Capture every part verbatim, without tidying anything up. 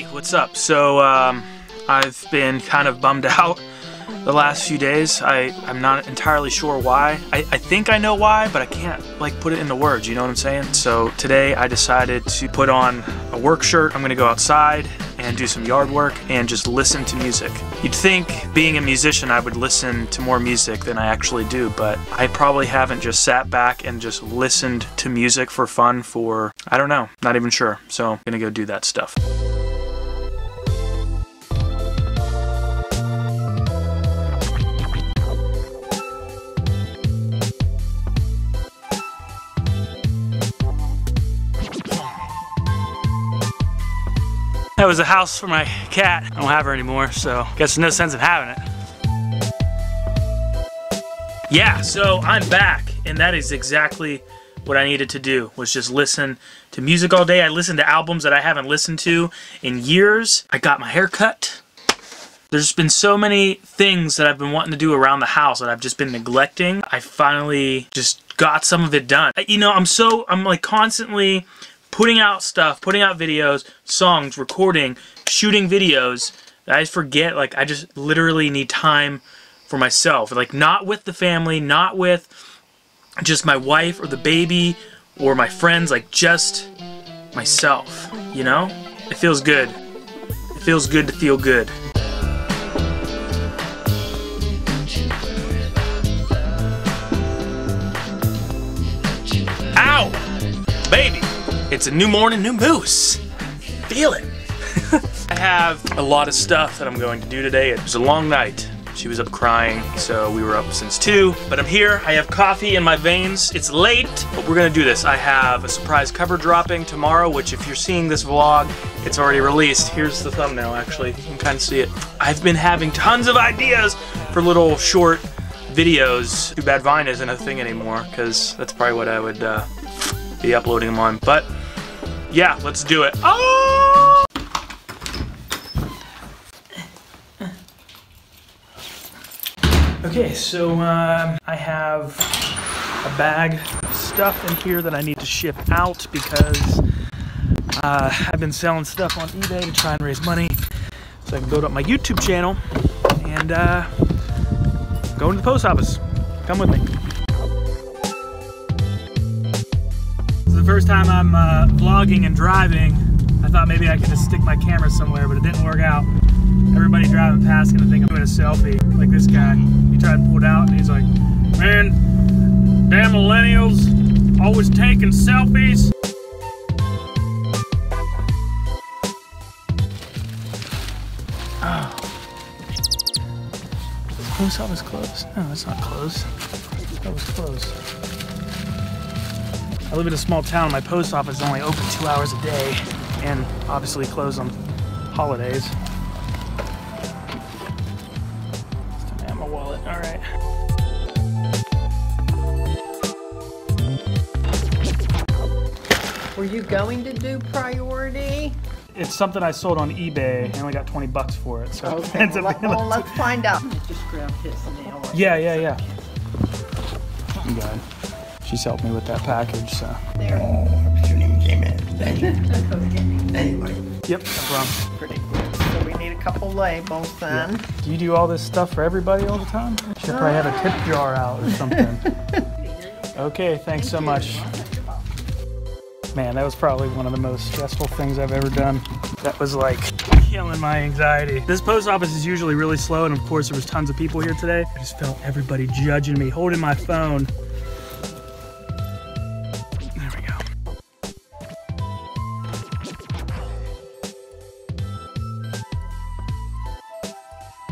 Hey, what's up? So, um, I've been kind of bummed out the last few days. I, I'm not entirely sure why. I, I think I know why, but I can't, like, put it into words, you know what I'm saying? So today I decided to put on a work shirt. I'm gonna go outside and do some yard work and just listen to music. You'd think, being a musician, I would listen to more music than I actually do, but I probably haven't just sat back and just listened to music for fun for, I don't know, not even sure. So I'm gonna go do that stuff. That was a house for my cat. I don't have her anymore, so I guess there's no sense of having it. Yeah, so I'm back, and that is exactly what I needed to do, was just listen to music all day. I listened to albums that I haven't listened to in years. I got my hair cut. There's been so many things that I've been wanting to do around the house that I've just been neglecting. I finally just got some of it done. You know, I'm so, I'm like constantly putting out stuff, putting out videos, songs, recording, shooting videos. I just forget, like, I just literally need time for myself. Like, not with the family, not with just my wife or the baby or my friends, like, just myself, you know? It feels good. It feels good to feel good. Ow! Baby! It's a new morning, new moose. Feel it. I have a lot of stuff that I'm going to do today. It was a long night. She was up crying, so we were up since two. But I'm here, I have coffee in my veins. It's late, but we're gonna do this. I have a surprise cover dropping tomorrow, which if you're seeing this vlog, it's already released. Here's the thumbnail, actually. You can kind of see it. I've been having tons of ideas for little short videos. Too bad Vine isn't a thing anymore, because that's probably what I would uh, be uploading them on. But yeah, let's do it. Oh! Okay, so um, I have a bag of stuff in here that I need to ship out because uh, I've been selling stuff on eBay to try and raise money so I can build up my YouTube channel and uh, go to the post office. Come with me. First time I'm uh, vlogging and driving. I thought maybe I could just stick my camera somewhere, but it didn't work out. Everybody driving past gonna think I'm doing a selfie. Like this guy, he tried to pull it out and he's like, "Man, damn millennials, always taking selfies." Oh. The post office closed? No, it's not closed. That was closed. I live in a small town. My post office is only open two hours a day and obviously closed on holidays. It's time I have my wallet. All right. Were you going to do priority? It's something I sold on eBay. I only got twenty bucks for it. So okay, well, like, well, let's find out. Just grab his nail. Yeah, yeah, yeah. I'm good. She's helped me with that package, so. There. Oh, I your name came in. Thank you. Okay. Anyway. Yep, no problem. Pretty good. So we need a couple labels then. Yeah. Do you do all this stuff for everybody all the time? Should uh. probably have a tip jar out or something. Okay, thanks so much. Man, that was probably one of the most stressful things I've ever done. That was like killing my anxiety. This post office is usually really slow, and of course there was tons of people here today. I just felt everybody judging me, holding my phone.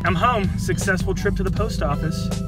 I'm home. Successful trip to the post office.